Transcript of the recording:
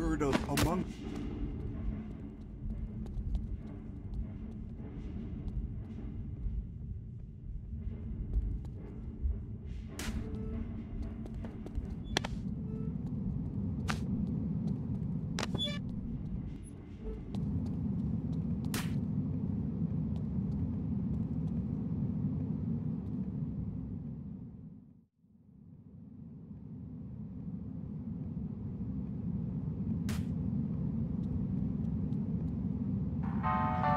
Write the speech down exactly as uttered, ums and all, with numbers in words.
heard of among... Bye.